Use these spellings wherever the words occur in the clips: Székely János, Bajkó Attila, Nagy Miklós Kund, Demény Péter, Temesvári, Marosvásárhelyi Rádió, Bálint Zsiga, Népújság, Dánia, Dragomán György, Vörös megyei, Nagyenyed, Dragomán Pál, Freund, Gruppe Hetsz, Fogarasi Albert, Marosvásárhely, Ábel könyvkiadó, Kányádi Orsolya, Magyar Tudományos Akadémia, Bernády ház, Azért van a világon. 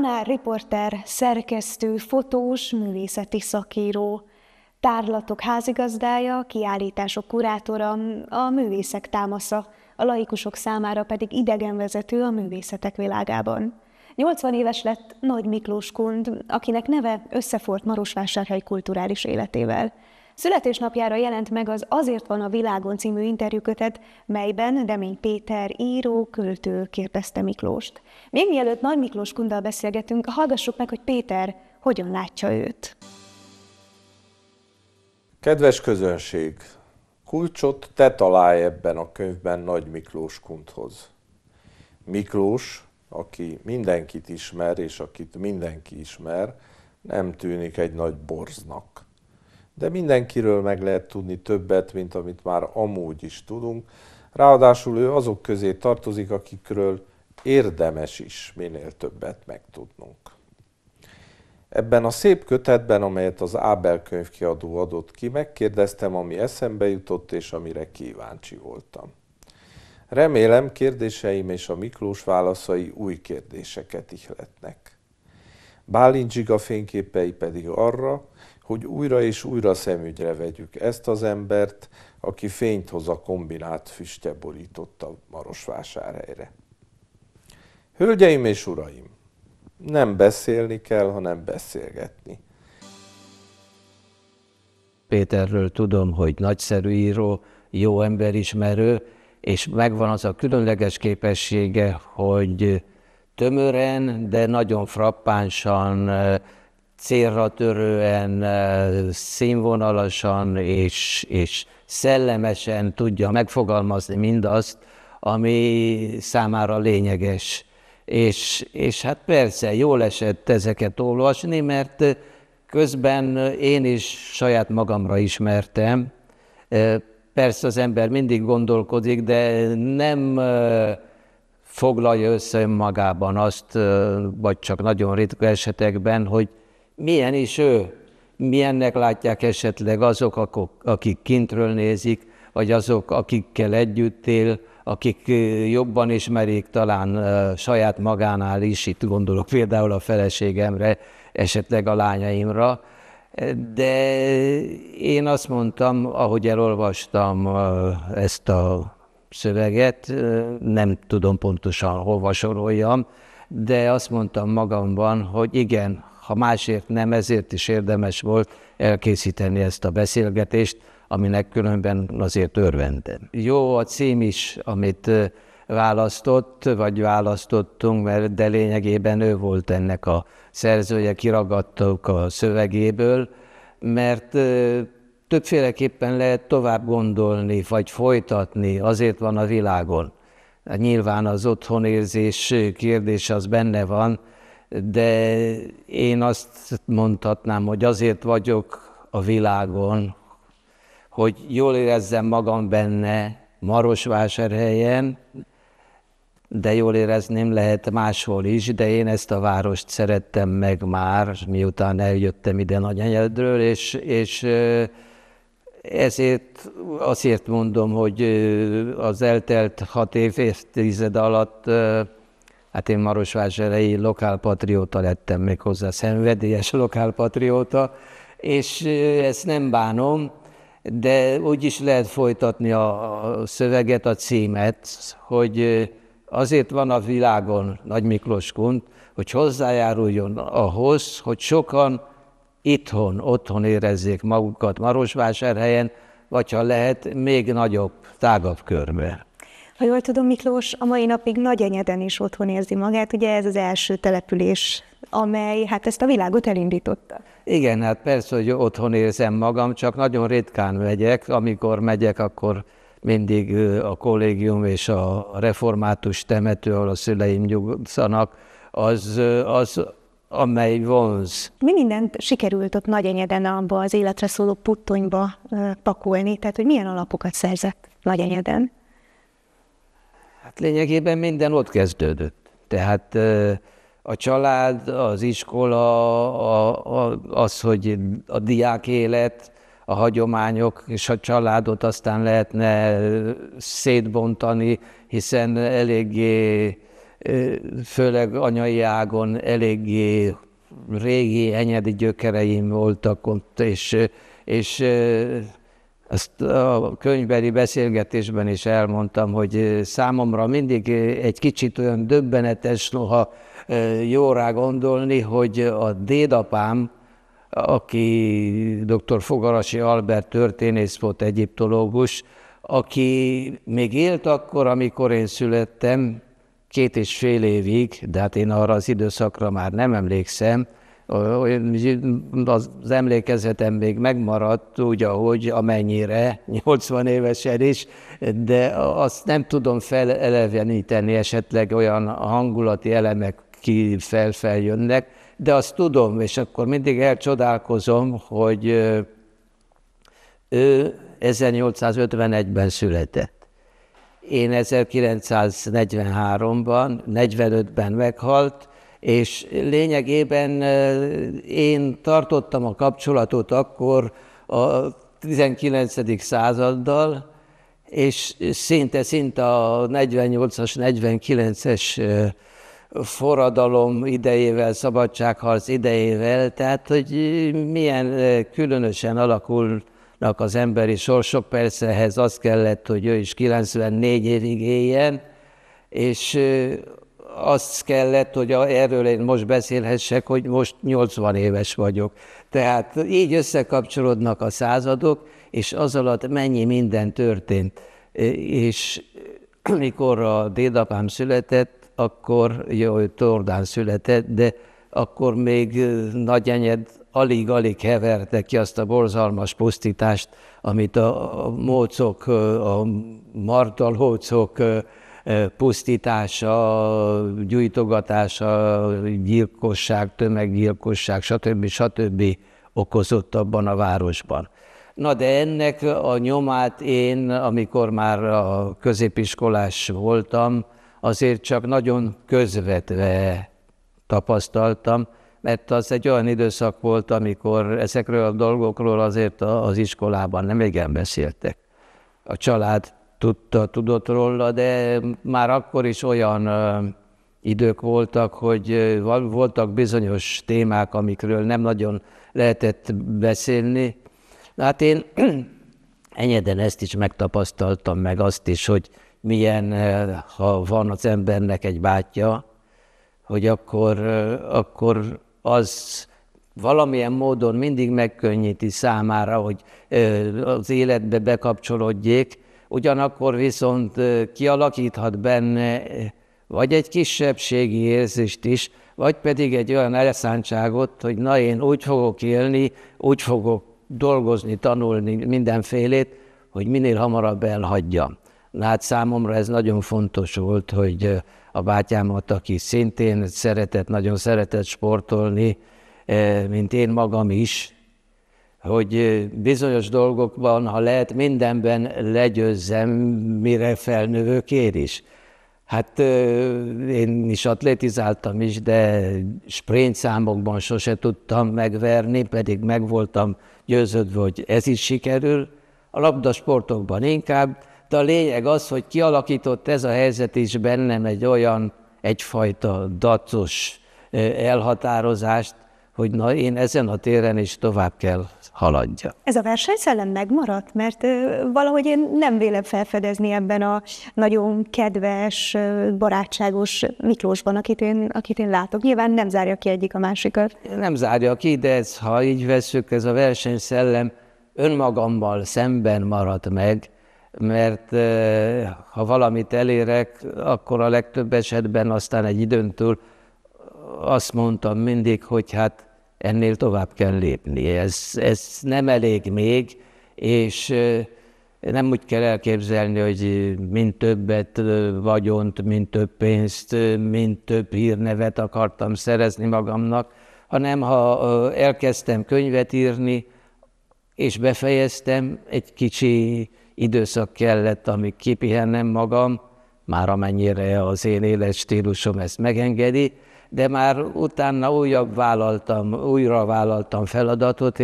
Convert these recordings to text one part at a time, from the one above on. Tanár, riporter, szerkesztő, fotós, művészeti szakíró, tárlatok házigazdája, kiállítások kurátora, a művészek támasza, a laikusok számára pedig idegenvezető a művészetek világában. 80 éves lett Nagy Miklós Kund, akinek neve összeforrt Marosvásárhely kulturális életével. Születésnapjára jelent meg az Azért van a világon című interjúkötet, melyben Demény Péter író, költő kérdezte Miklóst. Még mielőtt Nagy Miklós Kunddal beszélgetünk, hallgassuk meg, hogy Péter hogyan látja őt. Kedves közönség, kulcsot te találj ebben a könyvben Nagy Miklós Kundhoz. Miklós, aki mindenkit ismer és akit mindenki ismer, nem tűnik egy nagy borznak. De mindenkiről meg lehet tudni többet, mint amit már amúgy is tudunk. Ráadásul ő azok közé tartozik, akikről érdemes is minél többet megtudnunk. Ebben a szép kötetben, amelyet az Ábel könyvkiadó adott ki, megkérdeztem, ami eszembe jutott és amire kíváncsi voltam. Remélem, kérdéseim és a Miklós válaszai új kérdéseket ihletnek. Bálint Zsiga fényképei pedig arra, hogy újra és újra szemügyre vegyük ezt az embert, aki fényt hoz a kombinált füstje borította Marosvásárhelyre. Hölgyeim és uraim, nem beszélni kell, hanem beszélgetni. Péterről tudom, hogy nagyszerű író, jó emberismerő, és megvan az a különleges képessége, hogy tömören, de nagyon frappánsan, célra törően, színvonalasan és szellemesen tudja megfogalmazni mindazt, ami számára lényeges. És hát persze, jól esett ezeket olvasni, mert közben én is saját magamra ismertem. Persze az ember mindig gondolkodik, de nem foglalja össze önmagában azt, vagy csak nagyon ritka esetekben, hogy milyen is ő? Milyennek látják esetleg azok, akik kintről nézik, vagy azok, akikkel együtt él, akik jobban ismerik talán saját magánál is, itt gondolok például a feleségemre, esetleg a lányaimra, de én azt mondtam, ahogy elolvastam ezt a szöveget, nem tudom pontosan hova soroljam, de azt mondtam magamban, hogy igen, ha másért nem, ezért is érdemes volt elkészíteni ezt a beszélgetést, aminek különben azért örvendem. Jó a cím is, amit választottunk, mert de lényegében ő volt ennek a szerzője, kiragadtuk a szövegéből, mert többféleképpen lehet tovább gondolni, vagy folytatni, azért van a világon. Nyilván az otthonérzés kérdése az benne van, de én azt mondhatnám, hogy azért vagyok a világon, hogy jól érezzem magam benne Marosvásárhelyen, de jól érezném lehet máshol is, de én ezt a várost szerettem meg már, miután eljöttem ide Nagyenyedről, és ezért azért mondom, hogy az eltelt 6 évtized alatt hát én marosvásárhelyi lokálpatrióta lettem, még hozzá szenvedélyes lokálpatrióta, és ezt nem bánom, de úgy is lehet folytatni a szöveget, a címet, hogy azért van a világon Nagy Miklós Kund, hogy hozzájáruljon ahhoz, hogy sokan itthon, otthon érezzék magukat Marosvásárhelyen, vagy ha lehet, még nagyobb, tágabb körben. Ha jól tudom, Miklós, a mai napig Nagyenyeden is otthon érzi magát, ugye ez az első település, amely hát ezt a világot elindította. Igen, hát persze, hogy otthon érzem magam, csak nagyon ritkán megyek. Amikor megyek, akkor mindig a kollégium és a református temető, ahol a szüleim nyugszanak, az amely vonz. Mi mindent sikerült ott Nagyenyeden abba az életre szóló puttonyba pakolni? Tehát, hogy milyen alapokat szerzett Nagyenyeden? Hát lényegében minden ott kezdődött. Tehát a család, az iskola, az, hogy a diák élet, a hagyományok és a családot aztán lehetne szétbontani, hiszen eléggé főleg anyai ágon eléggé régi enyedi gyökereim voltak ott, és azt a könyvbeli beszélgetésben is elmondtam, hogy számomra mindig egy kicsit olyan döbbenetes, noha jó rá gondolni, hogy a dédapám, aki dr. Fogarasi Albert történész volt, egyiptológus, aki még élt akkor, amikor én születtem, 2,5 évig, de hát én arra az időszakra már nem emlékszem, az emlékezetem még megmaradt úgy, ahogy amennyire, 80 évesen is, de azt nem tudom feleleveníteni, esetleg olyan hangulati elemek ki felfeljönnek, de azt tudom, és akkor mindig elcsodálkozom, hogy ő 1851-ben született. Én 1943-ban, 45-ben meghalt, és lényegében én tartottam a kapcsolatot akkor a 19. századdal, és szinte a 48-as, 49-es forradalom idejével, szabadságharc idejével, tehát hogy milyen különösen alakulnak az emberi sorsok, persze ehhez az kellett, hogy ő is 94 évig éljen, és azt kellett, hogy erről én most beszélhessek, hogy most 80 éves vagyok. Tehát így összekapcsolódnak a századok, és az alatt mennyi minden történt. És amikor a dédapám született, akkor ő Tordán született, de akkor még Nagyenyed alig-alig heverte ki azt a borzalmas pusztítást, amit a mócok, a martalhócok pusztítása, gyújtogatása, gyilkosság, tömeggyilkosság, stb. Okozott abban a városban. Na de ennek a nyomát én, amikor már a középiskolás voltam, azért csak nagyon közvetve tapasztaltam, mert az egy olyan időszak volt, amikor ezekről a dolgokról azért az iskolában nem igen beszéltek. A család tudott róla, de már akkor is olyan idők voltak, hogy voltak bizonyos témák, amikről nem nagyon lehetett beszélni. Hát én enyeden ezt is megtapasztaltam, meg azt is, hogy milyen, ha van az embernek egy bátyja, hogy akkor az valamilyen módon mindig megkönnyíti számára, hogy az életbe bekapcsolódjék, ugyanakkor viszont kialakíthat benne vagy egy kisebbségi érzést is, vagy pedig egy olyan elszántságot, hogy na, én úgy fogok élni, úgy fogok dolgozni, tanulni mindenfélét, hogy minél hamarabb elhagyjam. Hát számomra ez nagyon fontos volt, hogy a bátyámat, aki szintén szeretett, nagyon szeretett sportolni, mint én magam is, hogy bizonyos dolgokban, ha lehet, mindenben legyőzzem, mire felnövök én is. Hát én is atlétizáltam is, de sprintszámokban sose tudtam megverni, pedig meg voltam győződve, hogy ez is sikerül. A labdasportokban inkább, de a lényeg az, hogy kialakított ez a helyzet is bennem egyfajta dacos elhatározást, hogy na, én ezen a téren is tovább kell haladjak. Ez a versenyszellem megmaradt? Mert valahogy én nem vélem felfedezni ebben a nagyon kedves, barátságos Miklósban, akit én látok. Nyilván nem zárja ki egyik a másikat. Nem zárja ki, de ez, ha így vesszük, ez a versenyszellem önmagammal szemben maradt meg, mert ha valamit elérek, akkor a legtöbb esetben aztán egy időn túl azt mondtam mindig, hogy hát ennél tovább kell lépni. Ez nem elég még, és nem úgy kell elképzelni, hogy mind többet vagyont, mind több pénzt, mind több hírnevet akartam szerezni magamnak, hanem ha elkezdtem könyvet írni, és befejeztem, egy kicsi időszak kellett, amíg kipihennem magam, már amennyire az én életstílusom ezt megengedi, de már utána újra vállaltam feladatot,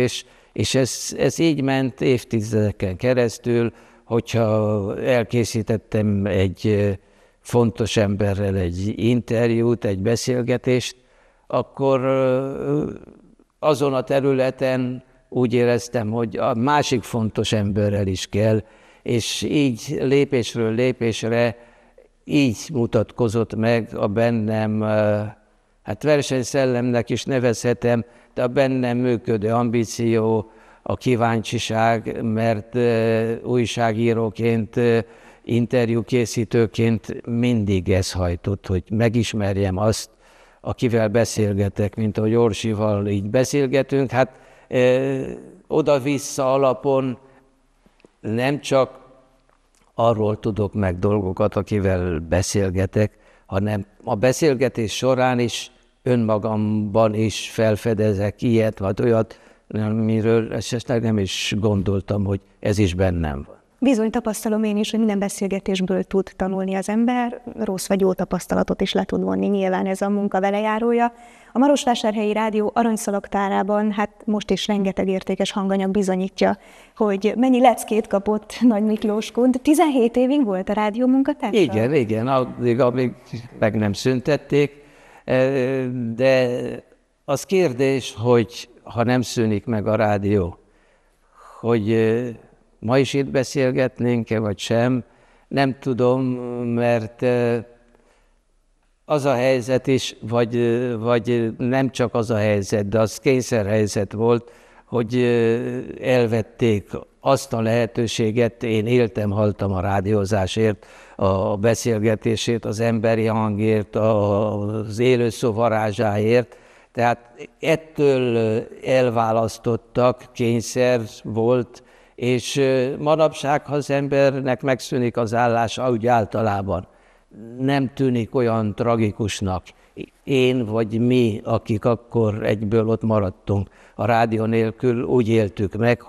és ez így ment évtizedeken keresztül, hogyha elkészítettem egy fontos emberrel egy interjút, egy beszélgetést, akkor azon a területen úgy éreztem, hogy a másik fontos emberrel is kell, és így lépésről lépésre így mutatkozott meg a bennem, hát versenyszellemnek is nevezhetem, de a bennem működő ambíció, a kíváncsiság, mert újságíróként, interjúkészítőként mindig ez hajtott, hogy megismerjem azt, akivel beszélgetek, mint ahogy Orsival így beszélgetünk. Hát oda-vissza alapon nem csak arról tudok meg dolgokat, akivel beszélgetek, hanem a beszélgetés során is önmagamban is felfedezek ilyet vagy olyat, amiről esetleg nem is gondoltam, hogy ez is bennem van. Bizony tapasztalom én is, hogy minden beszélgetésből tud tanulni az ember, rossz vagy jó tapasztalatot is le tud vonni, nyilván ez a munka velejárója. A Marosvásárhelyi Rádió aranyszalagtárában hát most is rengeteg értékes hanganyag bizonyítja, hogy mennyi leckét kapott Nagy Miklós Kund. 17 évig volt a rádió munkatársa? Igen, igen, addig, amíg meg nem szüntették, de az kérdés, hogy ha nem szűnik meg a rádió, hogy ma is itt beszélgetnénk-e, vagy sem, nem tudom, mert az a helyzet is, vagy nem csak az a helyzet, de az kényszerhelyzet volt, hogy elvették azt a lehetőséget, én éltem-haltam a rádiózásért, a beszélgetésért, az emberi hangért, az élőszó varázsáért, tehát ettől elválasztottak, kényszer volt, és manapság, ha az embernek megszűnik az állása, úgy általában nem tűnik olyan tragikusnak. Én vagy mi, akik akkor egyből ott maradtunk a rádió nélkül, úgy éltük meg,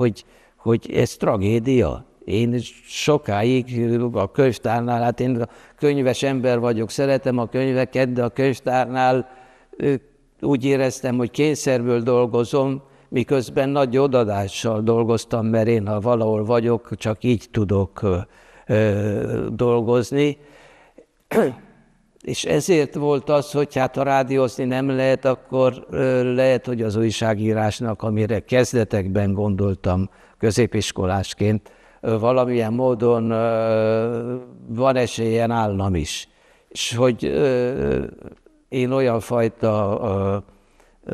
hogy ez tragédia. Én sokáig a könyvtárnál, hát én könyves ember vagyok, szeretem a könyveket, de a könyvtárnál úgy éreztem, hogy kényszerből dolgozom, miközben nagy odadással dolgoztam, mert én, ha valahol vagyok, csak így tudok dolgozni. És ezért volt az, hogy hát ha rádiózni nem lehet, akkor lehet, hogy az újságírásnak, amire kezdetekben gondoltam középiskolásként, valamilyen módon van esélyen állnom is. És hogy én olyan fajta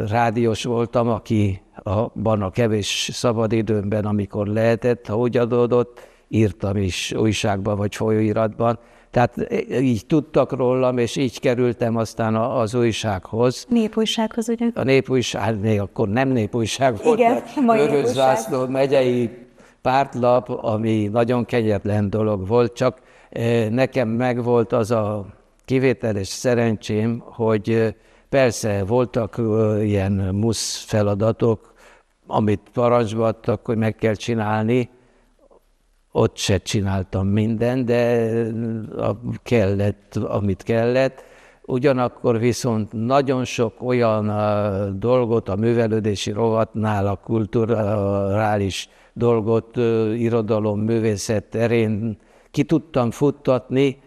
rádiós voltam, aki abban a kevés szabadidőmben, amikor lehetett, ha úgy adódott, írtam is újságban vagy folyóiratban. Tehát így tudtak rólam, és így kerültem aztán az újsághoz. Népújsághoz, ugye? A Népújság, akkor nem Népújság volt, Vörös megyei pártlap, ami nagyon kegyetlen dolog volt, csak nekem megvolt az a kivételes szerencsém, hogy persze voltak ilyen musz feladatok, amit parancsba adtak, hogy meg kell csinálni. Ott se csináltam mindent, de kellett, amit kellett. Ugyanakkor viszont nagyon sok olyan dolgot a művelődési rovatnál, a kulturális dolgot, irodalom, művészet terén ki tudtam futtatni,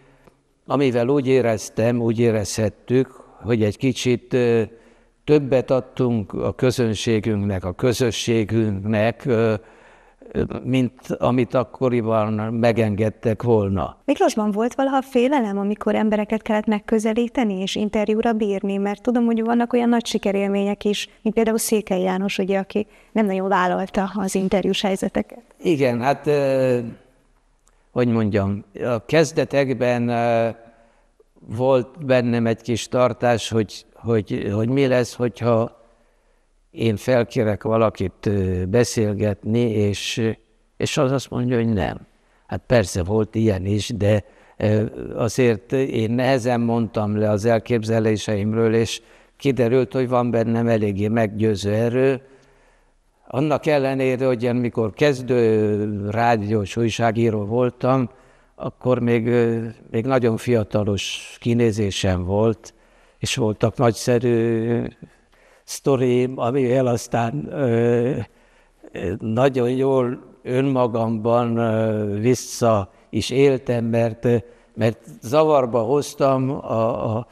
amivel úgy éreztem, úgy érezhettük, hogy egy kicsit többet adtunk a közönségünknek, a közösségünknek, mint amit akkoriban megengedtek volna. Miklósban volt valaha félelem, amikor embereket kellett megközelíteni és interjúra bírni? Mert tudom, hogy vannak olyan nagy sikerélmények is, mint például Székely János, ugye, aki nem nagyon vállalta az interjús helyzeteket. Igen, hát, hogy mondjam, a kezdetekben volt bennem egy kis tartás, hogy mi lesz, hogyha én felkérek valakit beszélgetni, és az azt mondja, hogy nem. Hát persze volt ilyen is, de azért én nehezen mondtam le az elképzeléseimről, és kiderült, hogy van bennem eléggé meggyőző erő. Annak ellenére, hogy én mikor kezdő rádiós újságíró voltam, akkor még nagyon fiatalos kinézésem volt, és voltak nagyszerű sztorim, amivel aztán nagyon jól önmagamban vissza is éltem, mert mert zavarba hoztam a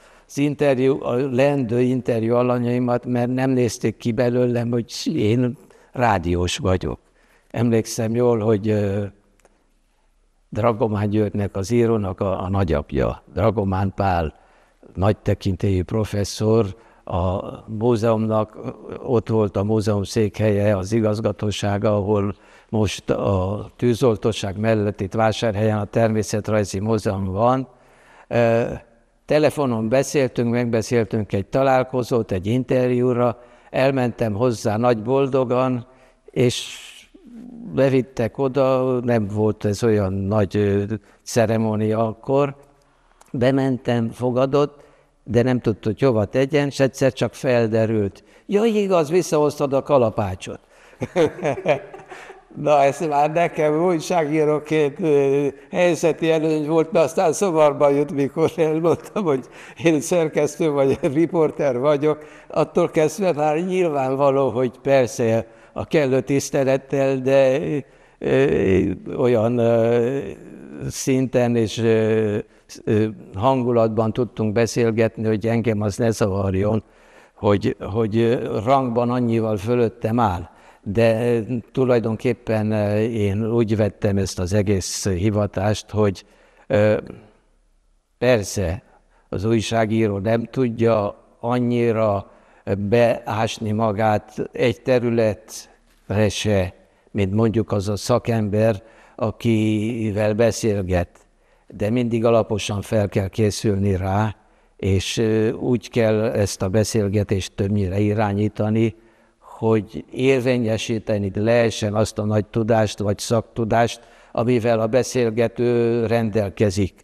leendő interjú alanyaimat, mert nem nézték ki belőlem, hogy én rádiós vagyok. Emlékszem jól, hogy Dragomán Györgynek, az írónak a nagyapja, Dragomán Pál, nagy tekintélyű professzor, a múzeumnak ott volt a múzeum székhelye, az igazgatósága, ahol most a tűzoltóság mellett itt Vásárhelyen a Természetrajzi Múzeum van. Telefonon beszéltünk, megbeszéltünk egy találkozót, egy interjúra, elmentem hozzá nagy boldogan, és bevittek oda, nem volt ez olyan nagy ceremónia akkor. Bementem, fogadott, de nem tudta, hogy hova tegyen, és egyszer csak felderült. Jaj, igaz, visszahoztad a kalapácsot. Na, ez már nekem újságíróként helyzeti előny volt, mert aztán szovarba jut, mikor elmondtam, hogy én szerkesztő vagy riporter vagyok. Attól kezdve már nyilvánvaló, hogy persze a kellő tisztelettel, de olyan szinten és hangulatban tudtunk beszélgetni, hogy engem az ne zavarjon, hogy rangban annyival fölöttem áll. De tulajdonképpen én úgy vettem ezt az egész hivatást, hogy persze az újságíró nem tudja annyira beásni magát egy területre se, mint mondjuk az a szakember, akivel beszélget. De mindig alaposan fel kell készülni rá, és úgy kell ezt a beszélgetést többnyire irányítani, hogy érvényesíteni lehessen azt a nagy tudást vagy szaktudást, amivel a beszélgető rendelkezik.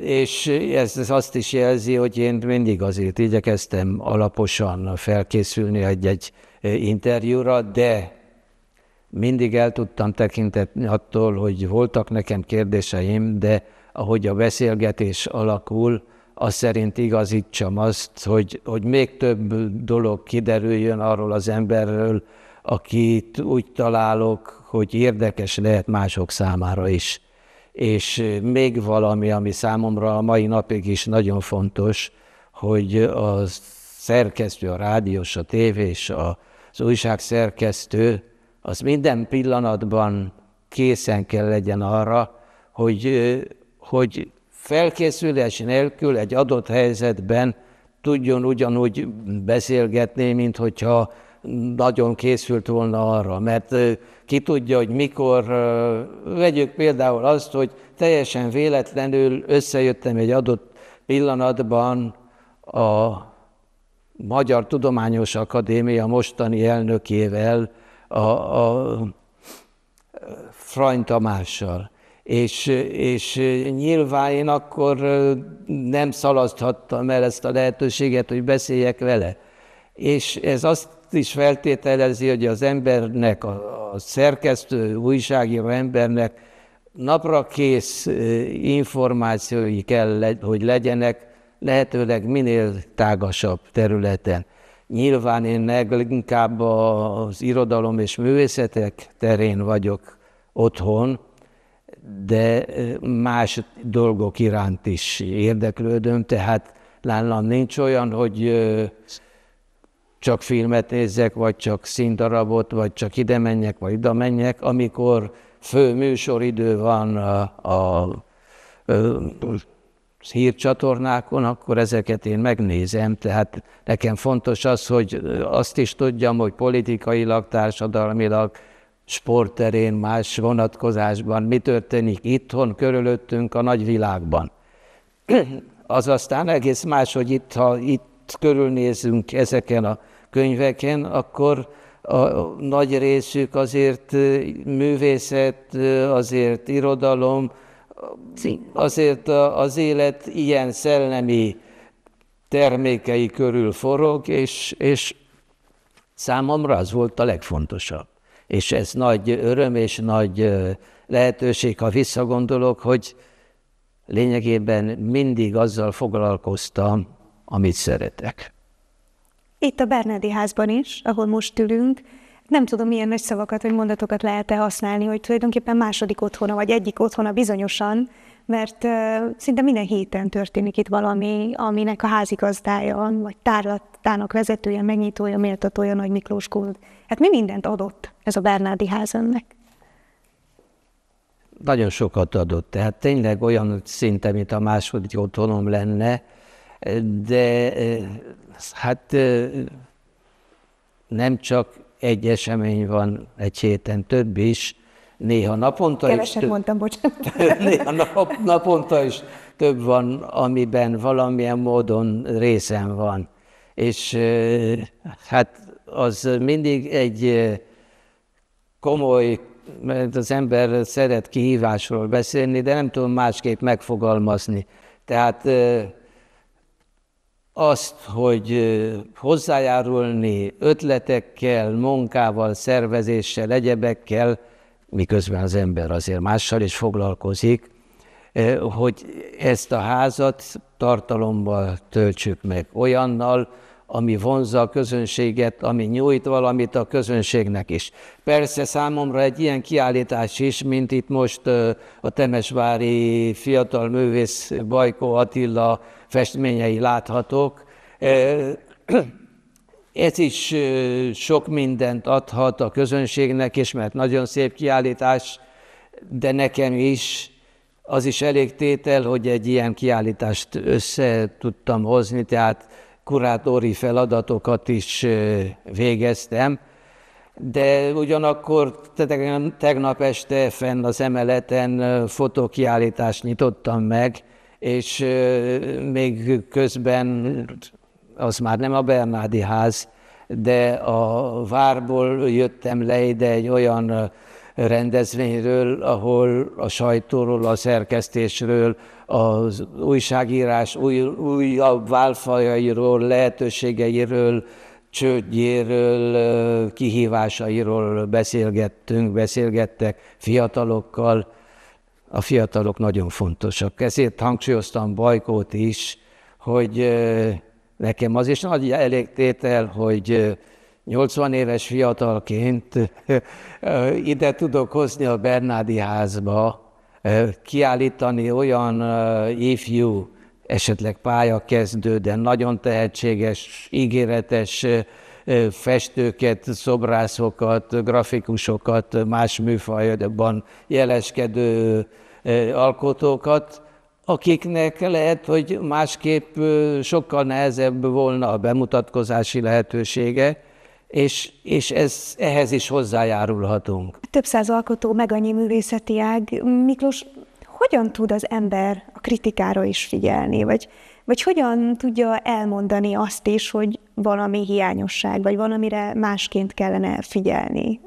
És ez azt is jelzi, hogy én mindig azért igyekeztem alaposan felkészülni egy-egy interjúra, de mindig el tudtam tekintetni attól, hogy voltak nekem kérdéseim, de ahogy a beszélgetés alakul, az szerint igazítsam azt, hogy még több dolog kiderüljön arról az emberről, akit úgy találok, hogy érdekes lehet mások számára is. És még valami, ami számomra a mai napig is nagyon fontos, hogy a szerkesztő, a rádiós, a tévés, az újságszerkesztő, az minden pillanatban készen kell legyen arra, hogy felkészülés nélkül egy adott helyzetben tudjon ugyanúgy beszélgetni, mint hogyha nagyon készült volna arra, mert ki tudja, hogy mikor, vegyük például azt, hogy teljesen véletlenül összejöttem egy adott pillanatban a Magyar Tudományos Akadémia mostani elnökével, a Freund Tamással. És nyilván én akkor nem szalaszthattam el ezt a lehetőséget, hogy beszéljek vele. És ez azt is feltételezi, hogy az embernek, a szerkesztő, újságíró embernek naprakész információi kell, hogy legyenek, lehetőleg minél tágasabb területen. Nyilván én leginkább az irodalom és művészetek terén vagyok otthon, de más dolgok iránt is érdeklődöm, tehát nálam nincs olyan, hogy csak filmet nézzek, vagy csak színdarabot, vagy csak ide menjek, vagy oda menjek. Amikor fő műsoridő van a hírcsatornákon, akkor ezeket én megnézem. Tehát nekem fontos az, hogy azt is tudjam, hogy politikailag, társadalmilag, sportterén, más vonatkozásban, mi történik itthon, körülöttünk a nagyvilágban. Az aztán egész más, hogy itt, ha itt körülnézünk ezeken a könyveken, akkor a nagy részük azért művészet, azért irodalom, azért az élet ilyen szellemi termékei körül forog, és számomra az volt a legfontosabb. És ez nagy öröm és nagy lehetőség, ha visszagondolok, hogy lényegében mindig azzal foglalkoztam, amit szeretek. Itt a Bernády házban is, ahol most ülünk, nem tudom, milyen nagy szavakat vagy mondatokat lehet-e használni, hogy tulajdonképpen második otthona, vagy egyik otthona bizonyosan mert szinte minden héten történik itt valami, aminek a házigazdája, vagy tárlatának vezetője, megnyitója, méltatója Nagy Miklós Kund. Hát mi mindent adott ez a Bernády ház önnek? Nagyon sokat adott, tehát tényleg olyan szinte, mint a második otthonom lenne, de hát nem csak egy esemény van egy héten, több is, néha naponta is... Keveset mondtam, bocsánat. Néha naponta is több van, amiben valamilyen módon részem van. És hát az mindig egy komoly, mert az ember szeret kihívásról beszélni, de nem tudom másképp megfogalmazni. Tehát azt, hogy hozzájárulni ötletekkel, munkával, szervezéssel, egyebekkel, miközben az ember azért mással is foglalkozik, hogy ezt a házat tartalommal töltsük meg, olyannal, ami vonzza a közönséget, ami nyújt valamit a közönségnek is. Persze számomra egy ilyen kiállítás is, mint itt most a temesvári fiatal művész Bajkó Attila festményei láthatók. Ez is sok mindent adhat a közönségnek is, mert nagyon szép kiállítás, de nekem is az is elég tétel, hogy egy ilyen kiállítást össze tudtam hozni, tehát kurátori feladatokat is végeztem, de ugyanakkor tegnap este fenn az emeleten fotókiállítást nyitottam meg, és még közben az már nem a Bernády ház, de a várból jöttem le ide egy olyan rendezvényről, ahol a sajtóról, a szerkesztésről, az újságírás újabb válfajairól, lehetőségeiről, csődjéről, kihívásairól beszélgettek fiatalokkal. A fiatalok nagyon fontosak. Ezért hangsúlyoztam Bajkót is, hogy nekem az is nagy elégtétel, hogy 80 éves fiatalként ide tudok hozni a Bernády házba, kiállítani olyan ifjú, esetleg pályakezdő, de nagyon tehetséges, ígéretes festőket, szobrászokat, grafikusokat, más műfajban jeleskedő alkotókat, akiknek lehet, hogy másképp sokkal nehezebb volna a bemutatkozási lehetősége, és ehhez is hozzájárulhatunk. Több száz alkotó, meg annyi művészeti ág. Miklós, hogyan tud az ember a kritikára is figyelni? Vagy hogyan tudja elmondani azt is, hogy valami hiányosság, vagy valamire másként kellene figyelni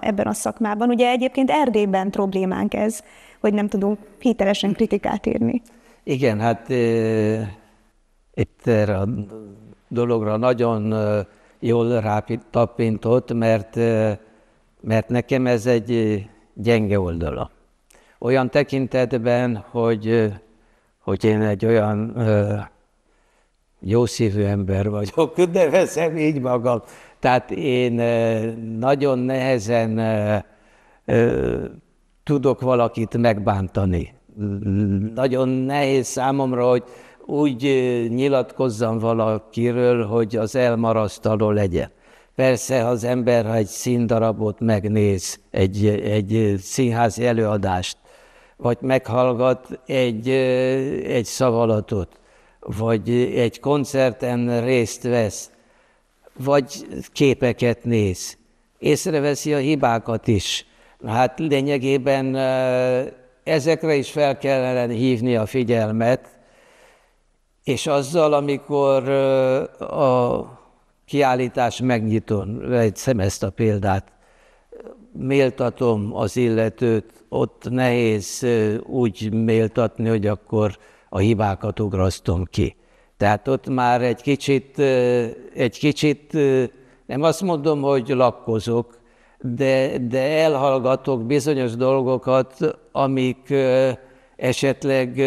ebben a szakmában? Ugye egyébként Erdélyben problémánk ez, hogy nem tudunk hitelesen kritikát írni. Igen, hát itt erre a dologra nagyon jól rátapintott, mert nekem ez egy gyenge oldala. Olyan tekintetben, hogy én egy olyan jószívű ember vagyok, nevezem így magam. Tehát én nagyon nehezen tudok valakit megbántani. Nagyon nehéz számomra, hogy úgy nyilatkozzam valakiről, hogy az elmarasztaló legyen. Persze az ember, ha egy színdarabot megnéz, egy színházi előadást, vagy meghallgat egy szavalatot, vagy egy koncerten részt vesz, vagy képeket néz, észreveszi a hibákat is. Hát lényegében ezekre is fel kellene hívni a figyelmet, és azzal, amikor a kiállítás megnyitón, egy szemeszta példát, méltatom az illetőt, ott nehéz úgy méltatni, hogy akkor a hibákat ugrasztom ki. Tehát ott már egy kicsit nem azt mondom, hogy lakkozok, de elhallgatok bizonyos dolgokat, amik esetleg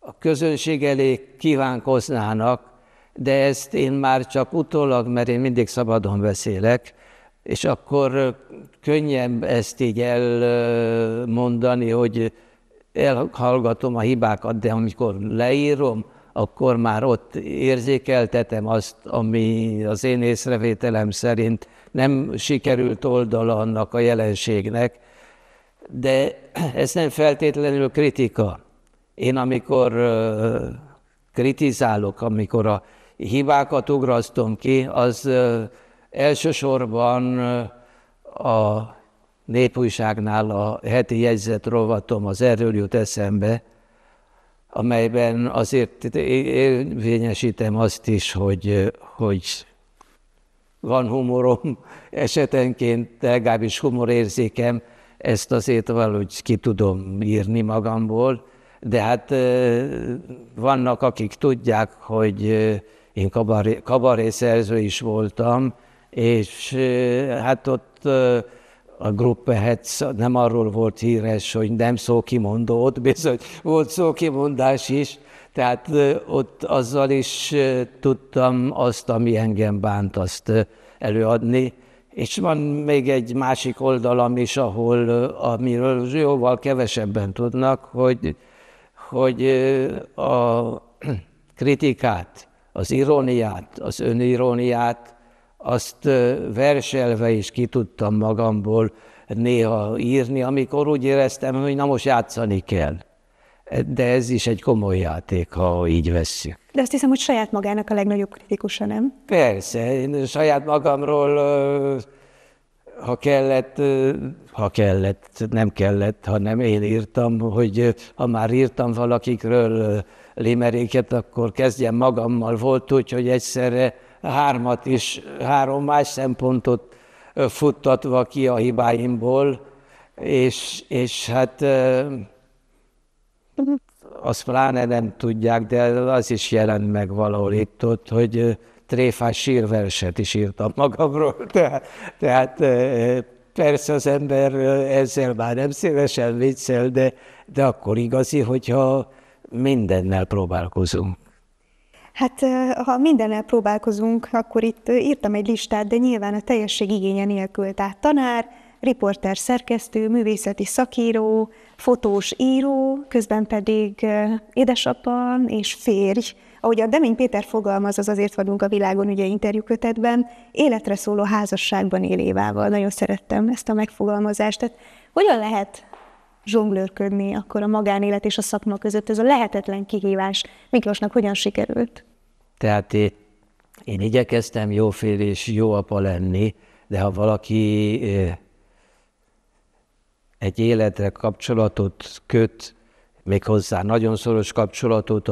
a közönség elé kívánkoznának, de ezt én már csak utólag, mert én mindig szabadon beszélek, és akkor könnyebb ezt így elmondani, hogy elhallgatom a hibákat, de amikor leírom, akkor már ott érzékeltetem azt, ami az én észrevételem szerint nem sikerült oldala annak a jelenségnek, de ez nem feltétlenül kritika. Én amikor kritizálok, amikor a hibákat ugrasztom ki, az elsősorban a Népújságnál a heti jegyzet rovatom, az erről jut eszembe, amelyben azért érvényesítem azt is, hogy van humorom esetenként, legalábbis humorérzékem, ezt azért valahogy ki tudom írni magamból, de hát vannak, akik tudják, hogy én kabarészerző is voltam, és hát ott a Gruppe Hetsz nem arról volt híres, hogy nem szókimondó, ott bizony volt szókimondás is, tehát ott azzal is tudtam azt, ami engem bánt, azt előadni. És van még egy másik oldalam is, ahol, amiről jóval kevesebben tudnak, hogy a kritikát, az iróniát, az öniróniát, azt verselve is ki tudtam magamból néha írni, amikor úgy éreztem, hogy na most játszani kell. De ez is egy komoly játék, ha így vesszük. De azt hiszem, hogy saját magának a legnagyobb kritikusa, nem? Persze, én saját magamról, ha kellett, nem kellett, hanem én írtam, hogy ha már írtam valakikről limeréket, akkor kezdjem magammal. Volt úgy, hogy egyszerre három más szempontot futtatva ki a hibáimból, és hát azt pláne nem tudják, de az is jelent meg valahol itt-ott, hogy tréfás sírverset is írtam magamról. Tehát persze az ember ezzel már nem szívesen viccel, de akkor igazi, hogyha mindennel próbálkozunk. Hát, ha mindennel próbálkozunk, akkor itt írtam egy listát, de nyilván a teljesség igénye nélkül. Tehát tanár, riporter, szerkesztő, művészeti szakíró, fotós író, közben pedig édesapa és férj. Ahogy a Demény Péter fogalmaz, az Azért vagyunk a világon, ugye interjúkötetben, életre szóló házasságban él Évával. Nagyon szerettem ezt a megfogalmazást. Tehát hogyan lehet zsonglőrködni akkor a magánélet és a szakma között? Ez a lehetetlen kihívás Miklósnak hogyan sikerült? Tehát én igyekeztem jó férj és jó apa lenni, de ha valaki egy életre kapcsolatot köt, méghozzá nagyon szoros kapcsolatot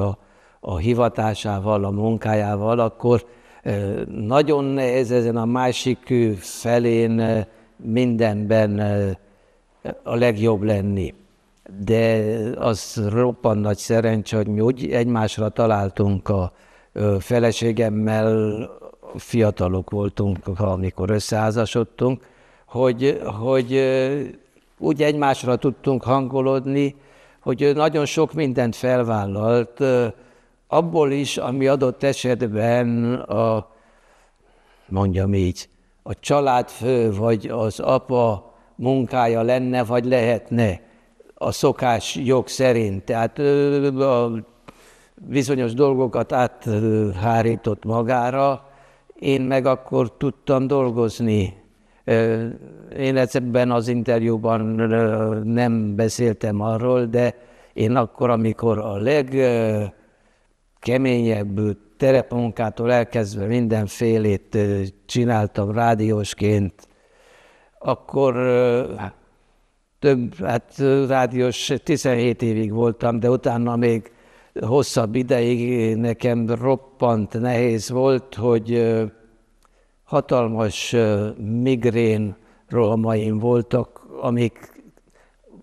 a hivatásával, a munkájával, akkor nagyon nehéz ezen a másik felén mindenben a legjobb lenni. De az roppant nagy szerencse, hogy mi úgy egymásra találtunk a feleségemmel, fiatalok voltunk, amikor összeházasodtunk, hogy úgy egymásra tudtunk hangolódni, hogy nagyon sok mindent felvállalt, abból is, ami adott esetben a családfő vagy az apa munkája lenne, vagy lehetne a szokás jog szerint. Tehát bizonyos dolgokat áthárított magára, én meg akkor tudtam dolgozni. Én ebben az interjúban nem beszéltem arról, de én akkor, amikor a legkeményebb terepmunkától elkezdve mindenfélét csináltam rádiósként, akkor rádiós 17 évig voltam, de utána még hosszabb ideig nekem roppant nehéz volt, hogy hatalmas migrén rohamaim voltak, amik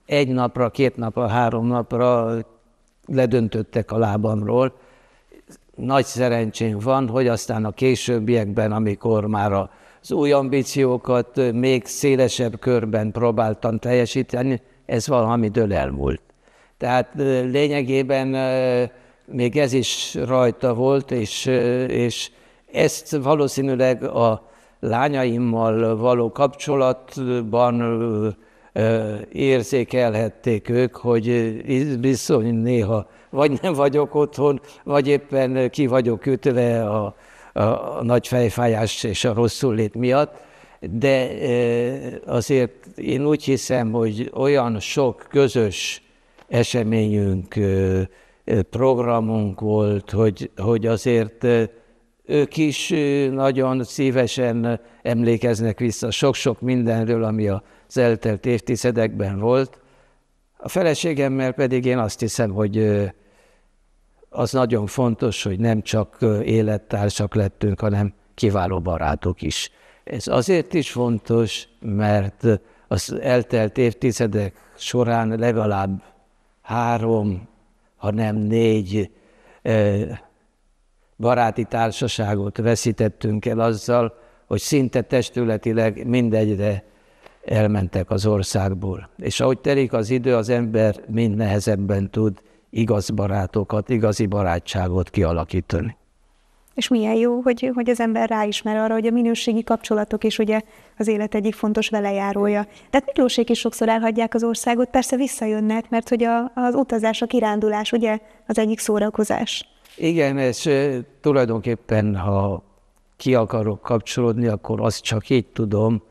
egy napra, két napra, három napra ledöntöttek a lábamról. Nagy szerencsém van, hogy aztán a későbbiekben, amikor már az új ambíciókat még szélesebb körben próbáltam teljesíteni, ez valamitől elmúlt. Tehát lényegében még ez is rajta volt, és ezt valószínűleg a lányaimmal való kapcsolatban érzékelhették ők, hogy bizony néha vagy nem vagyok otthon, vagy éppen ki vagyok kötve a nagy fejfájás és a rosszul lét miatt, de azért én úgy hiszem, hogy olyan sok közös eseményünk, programunk volt, hogy azért ők is nagyon szívesen emlékeznek vissza sok-sok mindenről, ami az eltelt évtizedekben volt. A feleségemmel pedig én azt hiszem, hogy az nagyon fontos, hogy nem csak élettársak lettünk, hanem kiváló barátok is. Ez azért is fontos, mert az eltelt évtizedek során legalább 3, ha nem 4 baráti társaságot veszítettünk el azzal, hogy szinte testületileg mindegyre elmentek az országból. És ahogy telik az idő, az ember mind nehezebben tud igaz barátokat, igazi barátságot kialakítani. És milyen jó, hogy az ember ráismer arra, hogy a minőségi kapcsolatok is ugye az élet egyik fontos velejárója. Tehát Miklósék is sokszor elhagyják az országot, persze visszajönnek, mert hogy az utazás, a kirándulás ugye az egyik szórakozás. Igen, és tulajdonképpen, ha ki akarok kapcsolódni, akkor azt csak így tudom,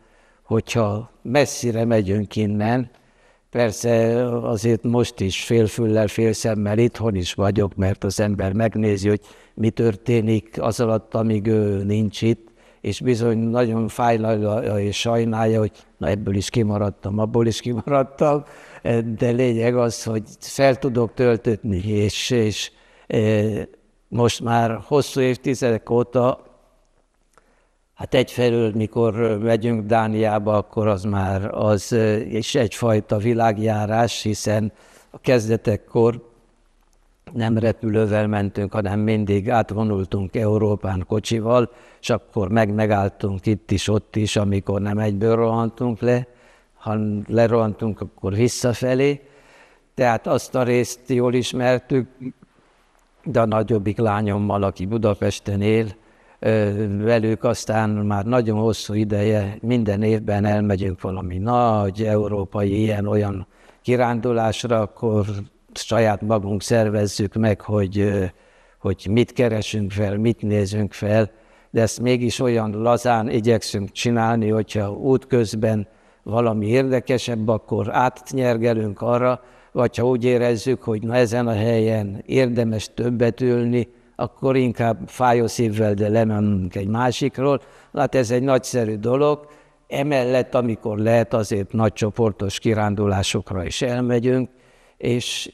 hogyha messzire megyünk innen, persze azért most is félfüllel, félszemmel itthon is vagyok, mert az ember megnézi, hogy mi történik az alatt, amíg ő nincs itt, és bizony nagyon fájlalja és sajnálja, hogy na ebből is kimaradtam, abból is kimaradtam, de lényeg az, hogy fel tudok töltötni, és most már hosszú évtizedek óta, hát egyfelől, mikor megyünk Dániába, akkor az már az is egyfajta világjárás, hiszen a kezdetekkor nem repülővel mentünk, hanem mindig átvonultunk Európán kocsival, és akkor megálltunk itt is, ott is, amikor nem egyből rohantunk le, ha lerohantunk, akkor visszafelé. Tehát azt a részt jól ismertük, de a nagyobbik lányommal, aki Budapesten él, velük aztán már nagyon hosszú ideje, minden évben elmegyünk valami nagy európai ilyen-olyan kirándulásra, akkor saját magunk szervezzük meg, hogy mit keresünk fel, mit nézünk fel, de ezt mégis olyan lazán igyekszünk csinálni, hogyha útközben valami érdekesebb, akkor átnyergelünk arra, vagy ha úgy érezzük, hogy na ezen a helyen érdemes többet ülni, akkor inkább fájó szívvel, de lemennünk egy másikról. Hát ez egy nagyszerű dolog. Emellett, amikor lehet, azért nagy csoportos kirándulásokra is elmegyünk, és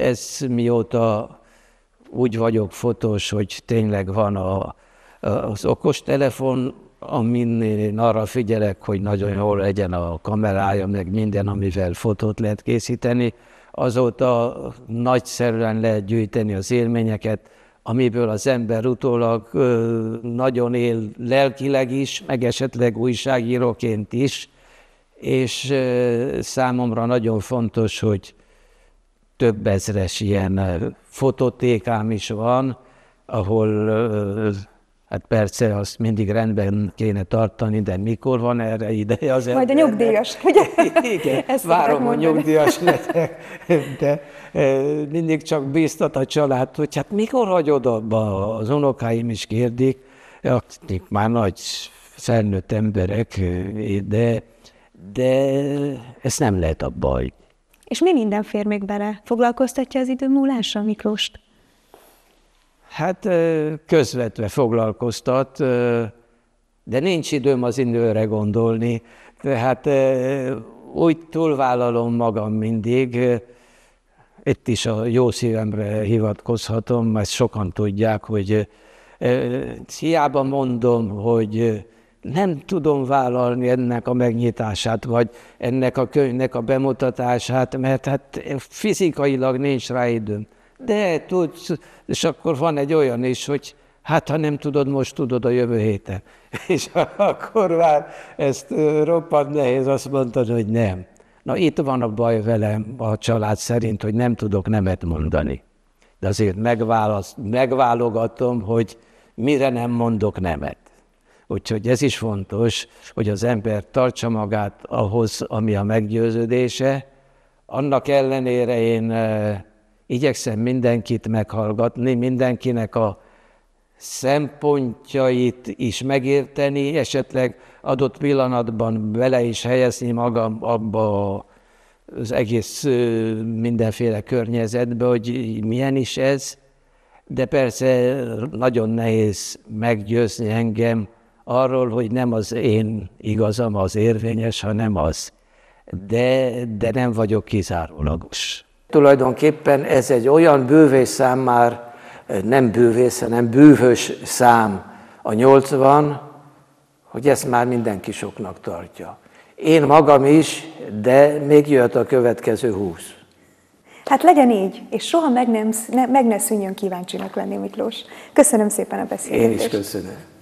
ez mióta úgy vagyok fotós, hogy tényleg van az okostelefon, amin én arra figyelek, hogy nagyon jól legyen a kamerája, meg minden, amivel fotót lehet készíteni. Azóta nagyszerűen lehet gyűjteni az élményeket, amiből az ember utólag nagyon él lelkileg is, meg esetleg újságíróként is, és számomra nagyon fontos, hogy több ezres ilyen fototékám is van, ahol hát persze azt mindig rendben kéne tartani, de mikor van erre ideje az ember? Majd a nyugdíjas, ugye? Igen, várom a nyugdíjas leszek, de mindig csak bíztat a család, hogy hát mikor hagyod abba? Az unokáim is kérdik, akik már nagy felnőtt emberek, de ezt nem lehet abba hagyni. És mi minden fér még bele? Foglalkoztatja az idő múlása Miklóst? Hát közvetve foglalkoztat, de nincs időm az időre gondolni. Tehát úgy túlvállalom magam mindig, itt is a jó szívemre hivatkozhatom, mert sokan tudják, hogy hiába mondom, hogy nem tudom vállalni ennek a megnyitását, vagy ennek a könyvnek a bemutatását, mert hát fizikailag nincs rá időm. De tudsz, és akkor van egy olyan is, hogy hát ha nem tudod, most tudod a jövő héten. És akkor már ezt roppant nehéz azt mondani, hogy nem. Na itt van a baj velem a család szerint, hogy nem tudok nemet mondani. De azért megválogatom, hogy mire nem mondok nemet. Úgyhogy ez is fontos, hogy az ember tartsa magát ahhoz, ami a meggyőződése. Annak ellenére én igyekszem mindenkit meghallgatni, mindenkinek a szempontjait is megérteni, esetleg adott pillanatban bele is helyezni magam abba az egész mindenféle környezetbe, hogy milyen is ez, de persze nagyon nehéz meggyőzni engem arról, hogy nem az én igazam az érvényes, hanem az. De nem vagyok kizárólagos. Tulajdonképpen ez egy olyan bővés szám már, nem bővész, hanem bűvös szám a 80, hogy ezt már mindenki soknak tartja. Én magam is, de még jöhet a következő 20. Hát legyen így, és soha meg ne szűnjön kíváncsinak lenni, Miklós. Köszönöm szépen a beszélgetést. Én is köszönöm.